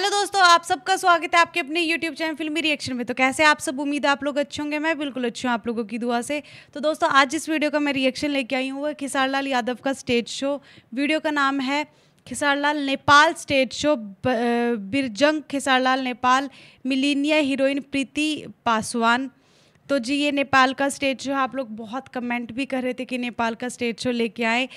Hello दोस्तों, आप सबका स्वागत है आपके अपने यूट्यूब चैनल फिल्मी रिएक्शन में। तो कैसे आप सब, उम्मीद है आप लोग अच्छे होंगे। मैं बिल्कुल अच्छी हूँ आप लोगों की दुआ से। तो दोस्तों आज जिस वीडियो का मैं रिएक्शन लेके आई हूँ वह खेसारी लाल यादव का स्टेज शो। वीडियो का नाम है खेसारी लाल नेपाल स्टेज शो बिरजंग खेसारी लाल नेपाल मिलीनिया हीरोइन प्रीति पासवान। तो जी ये नेपाल का स्टेज शो है। आप लोग बहुत कमेंट भी कर रहे थे कि नेपाल का स्टेज शो लेके आए।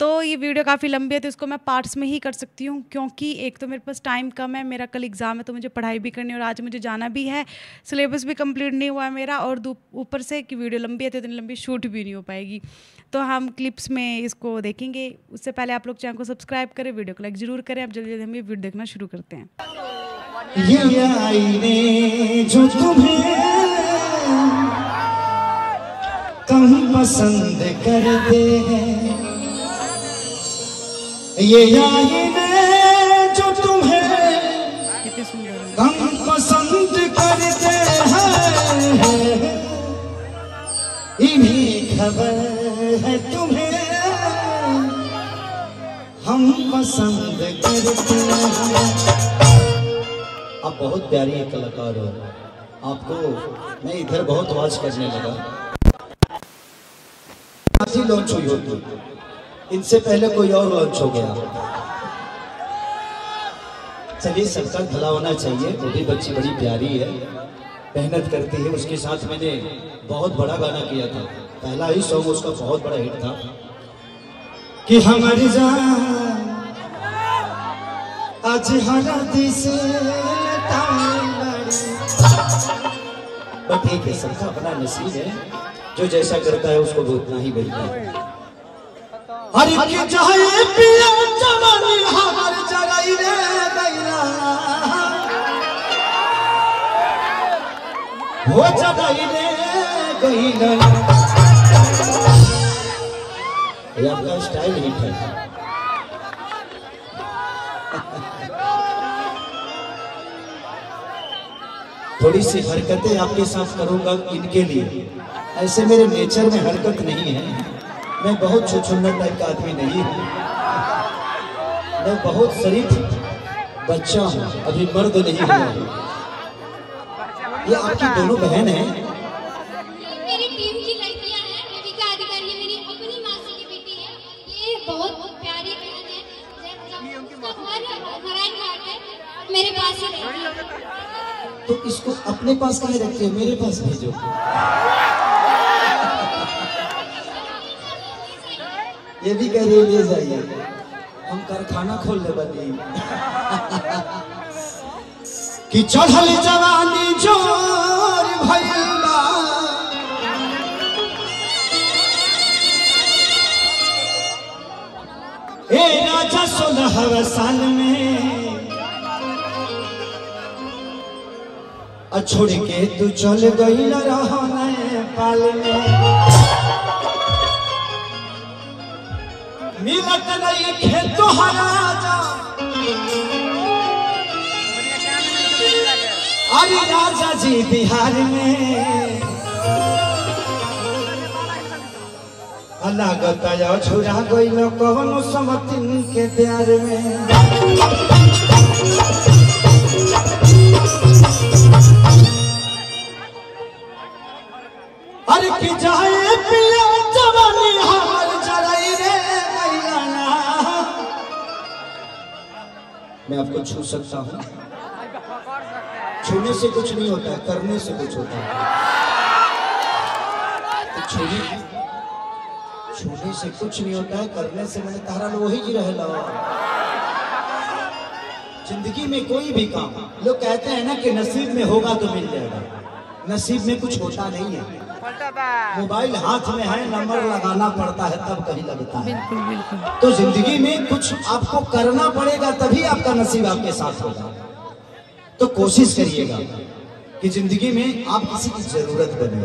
तो ये वीडियो काफ़ी लंबी है तो इसको मैं पार्ट्स में ही कर सकती हूँ, क्योंकि एक तो मेरे पास टाइम कम है, मेरा कल एग्ज़ाम है तो मुझे पढ़ाई भी करनी है और आज मुझे जाना भी है, सिलेबस भी कंप्लीट नहीं हुआ है मेरा, और ऊपर से कि वीडियो लंबी है तो इतनी लंबी शूट भी नहीं हो पाएगी। तो हम क्लिप्स में इसको देखेंगे। उससे पहले आप लोग चैनल को सब्सक्राइब करें, वीडियो को लाइक ज़रूर करें। आप जल्दी जल्दी हम ये वीडियो देखना शुरू करते हैं। ये आईने जो तुम्हें हम पसंद करते हैं, इन्हें खबर है तुम्हें हम पसंद करते हैं। आप बहुत प्यारी एक कलाकार हो, आपको मैं इधर बहुत आवाज करने लगा। ऐसी लॉन्च हुई होती, इनसे पहले कोई और लॉन्च हो गया। चलिए, सबका भला होना चाहिए। वो भी बच्ची बड़ी प्यारी है, मेहनत करती है। उसके साथ मैंने बहुत बड़ा गाना किया था, पहला ही सॉन्ग उसका बहुत बड़ा हिट था कि हमारी जान आज हरा दिस। पर ठीक है, सबका अपना नसीब है, जो जैसा करता है उसको वो उतना ही मिलता है। हरि के चाहे पिया जवानी हमार जगाई रे दैला हो जगाई रे गईला। ये आपका स्टाइल हिट है। थोड़ी सी हरकतें आपके साथ करूंगा इनके लिए, ऐसे मेरे नेचर में हरकत नहीं है। मैं बहुत छुछुंदर टाइप का आदमी नहीं हूँ, मैं बहुत शरीफ बच्चा हूँ, अभी मर्द नहीं हुआ। ये आपकी दोनों बहन है? मेरी टीम की लड़कियाँ हैं, रविका अधिकारी है, मेरी अपनी मासी की बेटी है। ये बहुत प्यारी बहन है, मेरे पास ही रहती। तो इसको अपने पास कहीं रखते हो, मेरे पास भेजो। ये भी कह रही ले जाइए, हम कारखाना खोल ले बनी। कि चढ़ल जवानी जोर भइल बा, ए राजा 16 साल में आ छोड़ के तू चल गई रहो नेपाल में। मिलत नहीं खेत राजा, अरे राजा जी बिहार में अलग तया छुरा गई कौनो समतिन के प्यार में। अरे कि जाए पिया जवानी हमार जराई रे। मैं आपको छू सकता हूँ? छूने से कुछ नहीं होता है, करने से कुछ होता है। तो छूने से कुछ नहीं होता है, करने से। मैंने तारा लो ही जी रह लो। जिंदगी में कोई भी काम, लोग कहते हैं ना कि नसीब में होगा तो मिल जाएगा, नसीब में कुछ होता नहीं है। मोबाइल हाथ में है, नंबर लगाना पड़ता है तब कहीं लगता है। बिल्कुल बिल्कुल। तो जिंदगी में कुछ आपको करना पड़ेगा तभी आपका नसीब आपके साथ होगा। तो कोशिश करिएगा कि जिंदगी में आप किसी की जरूरत बने।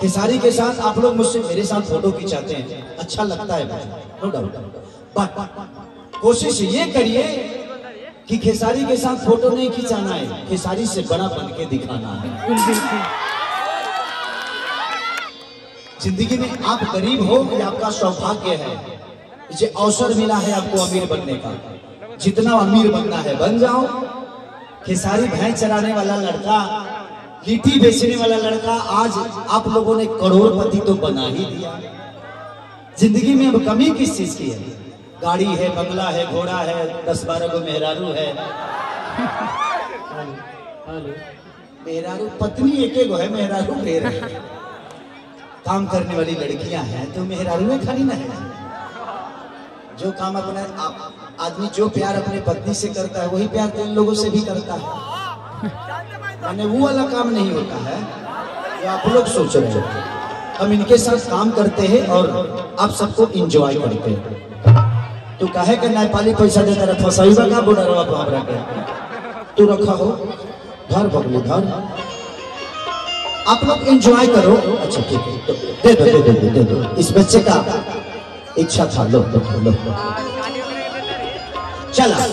खेसारी के साथ आप लोग मुझसे, मेरे साथ फोटो खिंचाते हैं, अच्छा लगता है मुझे, नो डाउट। बट कोशिश ये करिए कि खेसारी के साथ फोटो नहीं खिंचाना है, खेसारी से बड़ा बन के दिखाना है। जिंदगी में आप गरीब हो या आपका सौभाग्य है, ये अवसर मिला है आपको अमीर बनने का। जितना अमीर बनना है बन जाओ, खेसारी भैंस चलाने वाला लड़का, लिट्टी बेचने वाला लड़का आज आप लोगों ने करोड़पति तो बना ही दिया। जिंदगी में अब कमी किस चीज की है? गाड़ी है, बंगला है, घोड़ा है, 10-12 को मेहरारू है। मेहरारू पत्नी एक है, मेहरारू फेर है। काम करने वाली लड़कियां हैं तो मेहरारू में खाली ना है। जो काम अपना आदमी जो प्यार अपने पत्नी से करता है वही प्यार इन लोगों से भी करता है। मैंने वो वाला काम नहीं होता है जो आप लोग सोच रहे हो। हम इनके साथ काम करते हैं और आप सबको एंजॉय करते हैं। तू काहे के नायपाली पैसा देता रहा फसाईबा का बोडरवा भाबरा के तू रखा हो घर बगली घर। आप लोग एंजॉय करो। अच्छा ठीक है, दे दो इस बच्चे का इच्छा था। लो चला 2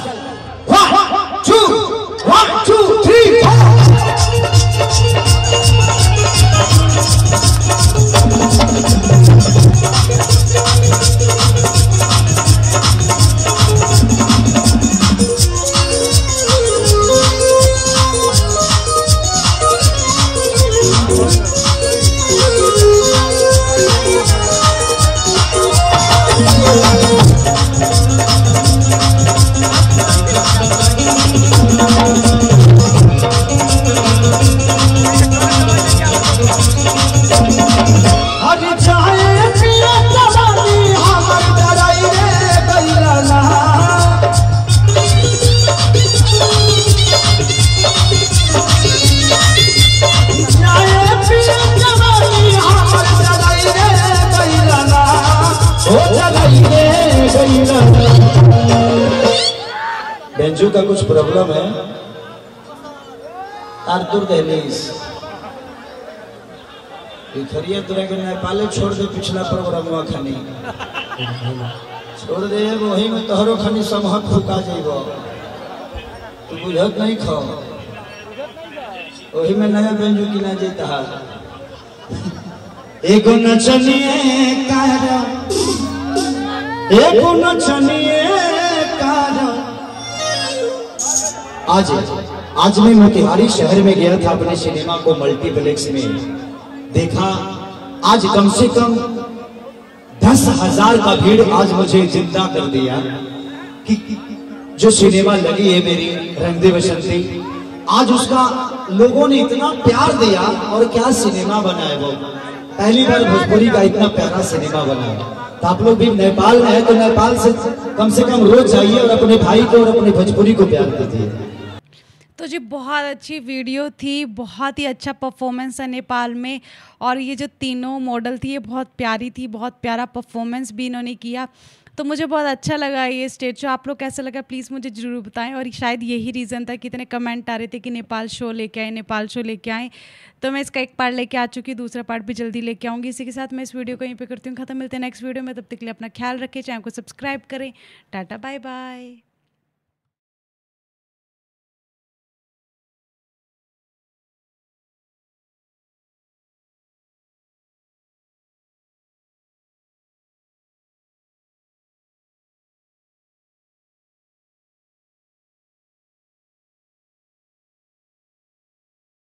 का कुछ प्रॉब्लम है। तारतुर दहलीज इखरिया तुरा के नेपाले छोड़ दे। पिछला प्रोग्राम हुआ खानी छोड़ दे वही में तोहरो खानी समहक फुका जाइबो। तू बुझत नहीं खो वही में नया बेंजू की ना जेता है। एगो नचनिए कारा एगो नचनिए कारा। आज मैं मोतिहारी शहर में गया था अपने सिनेमा को मल्टीप्लेक्स में देखा। आज कम से कम 10,000 का भीड़ आज मुझे जिंदा कर दिया कि जो सिनेमा लगी है मेरी रंग दे बसंती, आज उसका लोगों ने इतना प्यार दिया। और क्या सिनेमा बना है वो, पहली बार भोजपुरी का इतना प्यारा सिनेमा बना है। तो आप लोग भी नेपाल में है तो नेपाल से कम रोज जाइए और अपने भाई को और अपने भोजपुरी को प्यार दीजिए। तो जी बहुत अच्छी वीडियो थी, बहुत ही अच्छा परफॉर्मेंस है नेपाल में। और ये जो तीनों मॉडल थी ये बहुत प्यारी थी, बहुत प्यारा परफॉर्मेंस भी इन्होंने किया। तो मुझे बहुत अच्छा लगा ये स्टेज शो। आप लोग कैसा लगा प्लीज़ मुझे ज़रूर बताएं। और शायद यही रीज़न था कि इतने कमेंट आ रहे थे कि नेपाल शो लेके आए, नेपाल शो लेके आए। तो मैं इसका एक पार्ट लेके आ चुकी हूँ, दूसरा पार्ट भी जल्दी लेके आऊँगी। इसी के साथ मैं इस वीडियो को यहीं पे करती हूँ खत्म। मिलते हैं नेक्स्ट वीडियो में, तब तक के लिए अपना ख्याल रखें, चैनल को सब्सक्राइब करें। Tata bye bye.